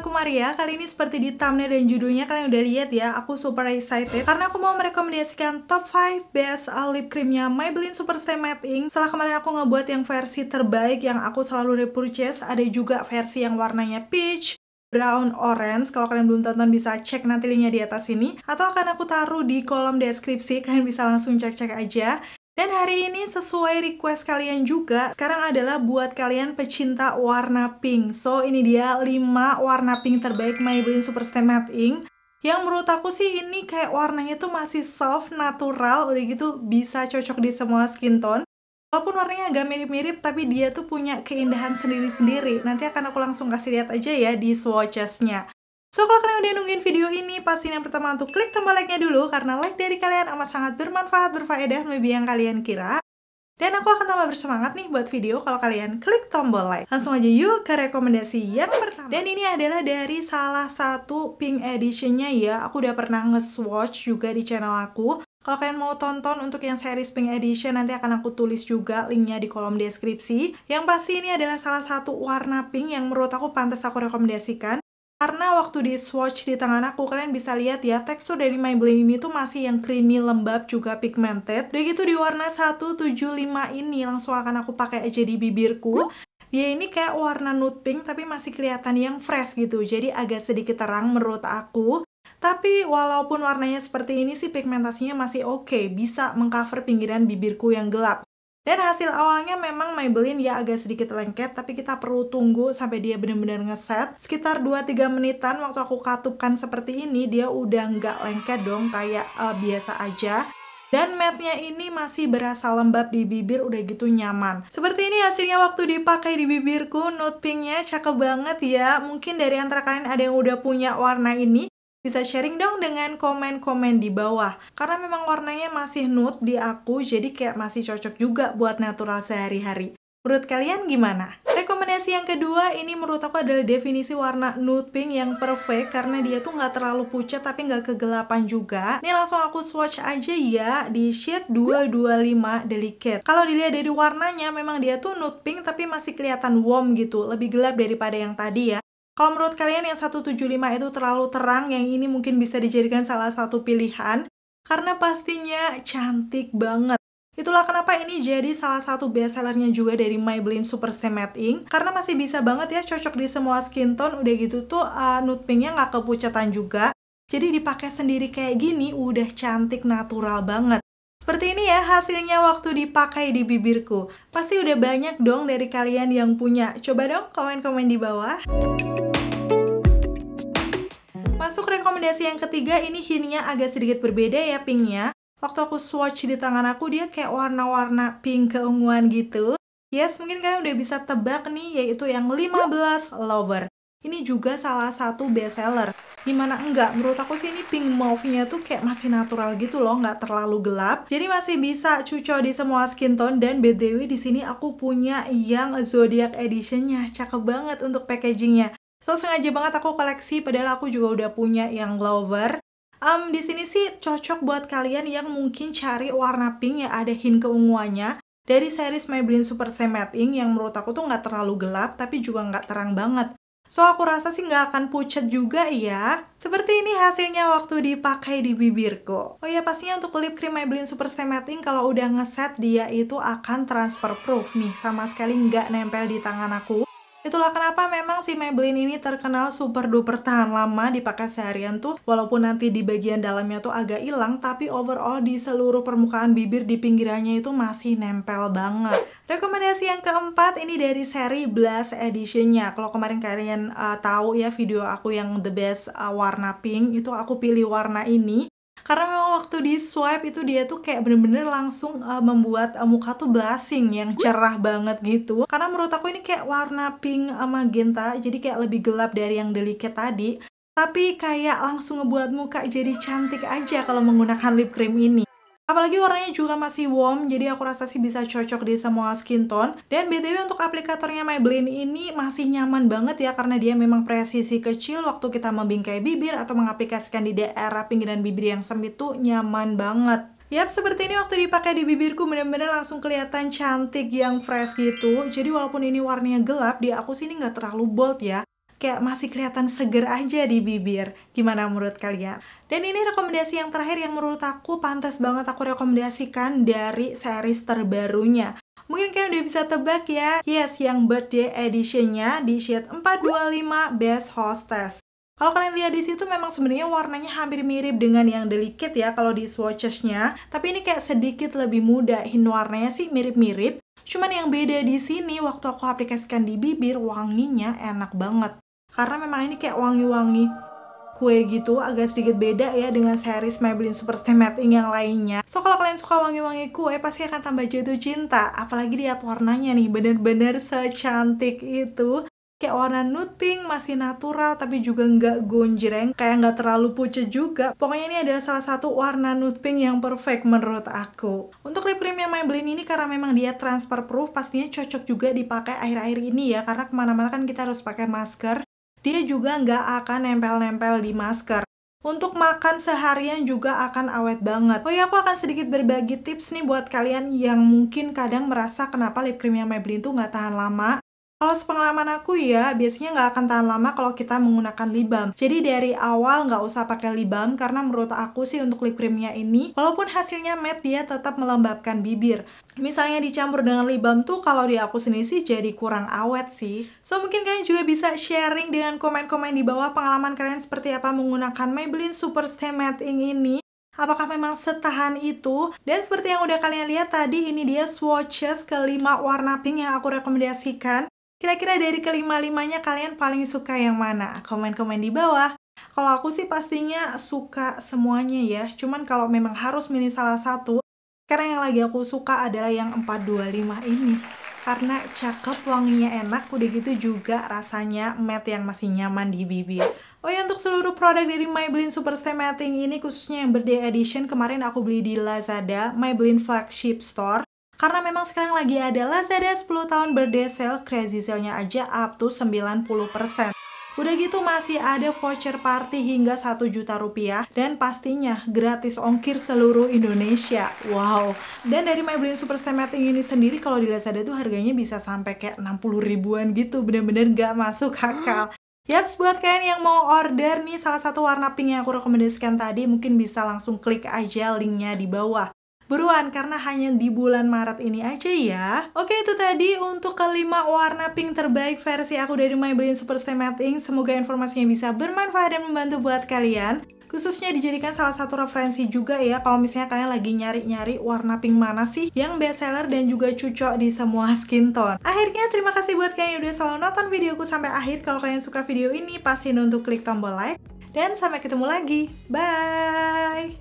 aku Maria. Kali ini seperti di thumbnail dan judulnya kalian udah lihat ya, aku super excited karena aku mau merekomendasikan top 5 best lip creamnya Maybelline SuperStay Matte Ink. Setelah kemarin aku ngebuat yang versi terbaik yang aku selalu repurchase, ada juga versi yang warnanya peach, brown, orange. Kalau kalian belum tonton bisa cek nanti linknya di atas sini, atau akan aku taruh di kolom deskripsi, kalian bisa langsung cek-cek aja. Dan hari ini sesuai request kalian juga, sekarang adalah buat kalian pecinta warna pink. So ini dia 5 warna pink terbaik Maybelline SuperStay Matte Ink. Yang menurut aku sih ini kayak warnanya tuh masih soft, natural, udah gitu bisa cocok di semua skin tone. Walaupun warnanya agak mirip-mirip, tapi dia tuh punya keindahan sendiri-sendiri. Nanti akan aku langsung kasih lihat aja ya di swatches-nya. So, kalau kalian udah nungguin video ini, pastiin yang pertama untuk klik tombol like-nya dulu, karena like dari kalian amat sangat bermanfaat, berfaedah, lebih yang kalian kira. Dan aku akan tambah bersemangat nih buat video kalau kalian klik tombol like. Langsung aja yuk ke rekomendasi yang pertama. Dan ini adalah dari salah satu pink edition-nya ya. Aku udah pernah nge-swatch juga di channel aku. Kalau kalian mau tonton untuk yang series Pink Edition, nanti akan aku tulis juga linknya di kolom deskripsi. Yang pasti ini adalah salah satu warna pink yang menurut aku pantas aku rekomendasikan. Karena waktu di swatch di tangan aku, kalian bisa lihat ya, tekstur dari Maybelline ini tuh masih yang creamy, lembab, juga pigmented. Udah gitu di warna 175 ini, langsung akan aku pakai aja di bibirku. Dia ini kayak warna nude pink, tapi masih kelihatan yang fresh gitu. Jadi agak sedikit terang menurut aku. Tapi walaupun warnanya seperti ini sih, pigmentasinya masih oke, bisa mengcover pinggiran bibirku yang gelap. Dan hasil awalnya memang Maybelline ya agak sedikit lengket, tapi kita perlu tunggu sampai dia benar-benar ngeset. Sekitar 2-3 menitan waktu aku katupkan seperti ini, dia udah nggak lengket dong, kayak biasa aja. Dan matte-nya ini masih berasa lembab di bibir, udah gitu nyaman. Seperti ini hasilnya waktu dipakai di bibirku, nude pink-nya cakep banget ya. Mungkin dari antara kalian ada yang udah punya warna ini, bisa sharing dong dengan komen-komen di bawah. Karena memang warnanya masih nude di aku, jadi kayak masih cocok juga buat natural sehari-hari. Menurut kalian gimana? Rekomendasi yang kedua, ini menurut aku adalah definisi warna nude pink yang perfect, karena dia tuh nggak terlalu pucat tapi nggak kegelapan juga. Ini langsung aku swatch aja ya di shade 225 Delicate. Kalau dilihat dari warnanya, memang dia tuh nude pink tapi masih kelihatan warm gitu, lebih gelap daripada yang tadi ya. Kalau menurut kalian yang 175 itu terlalu terang, yang ini mungkin bisa dijadikan salah satu pilihan, karena pastinya cantik banget. Itulah kenapa ini jadi salah satu bestsellernya juga dari Maybelline SuperStay Matte Ink, karena masih bisa banget ya cocok di semua skin tone, udah gitu tuh nude pinknya nggak kepucatan juga. Jadi dipakai sendiri kayak gini, udah cantik natural banget. Seperti ini ya hasilnya waktu dipakai di bibirku. Pasti udah banyak dong dari kalian yang punya. Coba dong komen-komen di bawah. Masuk rekomendasi yang ketiga, ini hintnya agak sedikit berbeda ya pinknya. Waktu aku swatch di tangan aku, dia kayak warna-warna pink keunguan gitu. Yes, mungkin kalian udah bisa tebak nih, yaitu yang 15 Lover. Ini juga salah satu bestseller. Gimana enggak, menurut aku sih ini pink mauve-nya tuh kayak masih natural gitu loh, nggak terlalu gelap. Jadi masih bisa cocok di semua skin tone. Dan BTW di sini aku punya yang Zodiac Edition-nya, cakep banget untuk packaging-nya. So sengaja banget aku koleksi, padahal aku juga udah punya yang Lover. Di sini sih cocok buat kalian yang mungkin cari warna pink yang ada hint keunguannya dari series Maybelline SuperStay Matte Ink, yang menurut aku tuh nggak terlalu gelap tapi juga nggak terang banget. So, aku rasa sih nggak akan pucat juga ya. Seperti ini hasilnya waktu dipakai di bibirku. Oh ya, pastinya untuk lip cream Maybelline SuperStay Matte Ink, kalau udah ngeset dia itu akan transfer proof nih. Sama sekali nggak nempel di tangan aku. Itulah kenapa memang si Maybelline ini terkenal super duper tahan lama dipakai seharian tuh. Walaupun nanti di bagian dalamnya tuh agak hilang, tapi overall di seluruh permukaan bibir di pinggirannya itu masih nempel banget. Rekomendasi yang keempat, ini dari seri Blushed Edition-nya. Kalau kemarin kalian tahu ya video aku yang the best warna pink, itu aku pilih warna ini. Karena memang waktu di swipe itu dia tuh kayak bener-bener langsung membuat muka tuh blushing yang cerah banget gitu. Karena menurut aku ini kayak warna pink magenta, jadi kayak lebih gelap dari yang delicate tadi. Tapi kayak langsung ngebuat muka jadi cantik aja kalau menggunakan lip cream ini. Apalagi warnanya juga masih warm, jadi aku rasa sih bisa cocok di semua skin tone. Dan BTW untuk aplikatornya Maybelline ini masih nyaman banget ya, karena dia memang presisi kecil waktu kita membingkai bibir atau mengaplikasikan di daerah pinggiran bibir yang sempit tuh nyaman banget. Yap, seperti ini waktu dipakai di bibirku bener-bener langsung kelihatan cantik yang fresh gitu. Jadi walaupun ini warnanya gelap, di aku sih ini nggak terlalu bold ya. kayak masih kelihatan seger aja di bibir. Gimana menurut kalian? Dan ini rekomendasi yang terakhir yang menurut aku pantas banget aku rekomendasikan dari series terbarunya. Mungkin kalian udah bisa tebak ya. Yes, yang Birthday Edition-nya di shade 425 Best Hostess. Kalau kalian lihat di situ memang sebenarnya warnanya hampir mirip dengan yang Delicate ya kalau di swatches-nya, tapi ini kayak sedikit lebih muda. Warnanya sih mirip-mirip, cuman yang beda di sini waktu aku aplikasikan di bibir wanginya enak banget. Karena memang ini kayak wangi-wangi kue gitu, agak sedikit beda ya dengan series Maybelline SuperStay Matte Ink yang lainnya. So kalau kalian suka wangi-wangi kue pasti akan tambah jatuh cinta, apalagi lihat warnanya nih, bener-bener secantik itu. Kayak warna nude pink, masih natural tapi juga nggak gonjreng, kayak nggak terlalu pucet juga. Pokoknya ini adalah salah satu warna nude pink yang perfect menurut aku. Untuk lip cream yang Maybelline ini karena memang dia transfer proof, pastinya cocok juga dipakai akhir-akhir ini ya, karena kemana-mana kan kita harus pakai masker. Dia juga nggak akan nempel-nempel di masker. Untuk makan seharian juga akan awet banget. Oh ya, aku akan sedikit berbagi tips nih buat kalian yang mungkin kadang merasa kenapa lip cream yang Maybelline tuh nggak tahan lama. Kalau sepengalaman aku ya, biasanya nggak akan tahan lama kalau kita menggunakan lip balm. Jadi dari awal nggak usah pakai lip balm, karena menurut aku sih untuk lip creamnya ini, walaupun hasilnya matte, dia tetap melembabkan bibir. Misalnya dicampur dengan lip balm tuh, kalau di aku sendiri sih jadi kurang awet sih. So, mungkin kalian juga bisa sharing dengan komen-komen di bawah pengalaman kalian seperti apa menggunakan Maybelline SuperStay Matte Ink ini. Apakah memang setahan itu? Dan seperti yang udah kalian lihat tadi, ini dia swatches kelima warna pink yang aku rekomendasikan. Kira-kira dari kelima-limanya kalian paling suka yang mana? Komen-komen di bawah. Kalau aku sih pastinya suka semuanya ya. Cuman kalau memang harus milih salah satu, sekarang yang lagi aku suka adalah yang 425 ini. Karena cakep, wanginya enak, udah gitu juga rasanya matte yang masih nyaman di bibir. Oh ya, untuk seluruh produk dari Maybelline SuperStay Matte Ink ini, khususnya yang Birthday Edition, kemarin aku beli di Lazada, Maybelline Flagship Store. Karena memang sekarang lagi ada Lazada 10 tahun birthday sale, crazy sale-nya aja up to 90%. Udah gitu masih ada voucher party hingga 1 juta rupiah dan pastinya gratis ongkir seluruh Indonesia. Wow. Dan dari Maybelline SuperStay Matte Ink ini sendiri kalau di Lazada tuh harganya bisa sampai kayak 60 ribuan gitu, bener-bener gak masuk akal. Yaps, buat kalian yang mau order nih salah satu warna pink yang aku rekomendasikan tadi, mungkin bisa langsung klik aja linknya di bawah. Buruan, karena hanya di bulan Maret ini aja ya. Oke, itu tadi untuk kelima warna pink terbaik versi aku dari Maybelline SuperStay Matte Ink. Semoga informasinya bisa bermanfaat dan membantu buat kalian. Khususnya dijadikan salah satu referensi juga ya, kalau misalnya kalian lagi nyari-nyari warna pink mana sih yang best seller dan juga cocok di semua skin tone. Akhirnya, terima kasih buat kalian yang udah selalu nonton videoku sampai akhir. Kalau kalian suka video ini, pastiin untuk klik tombol like. Dan sampai ketemu lagi. Bye!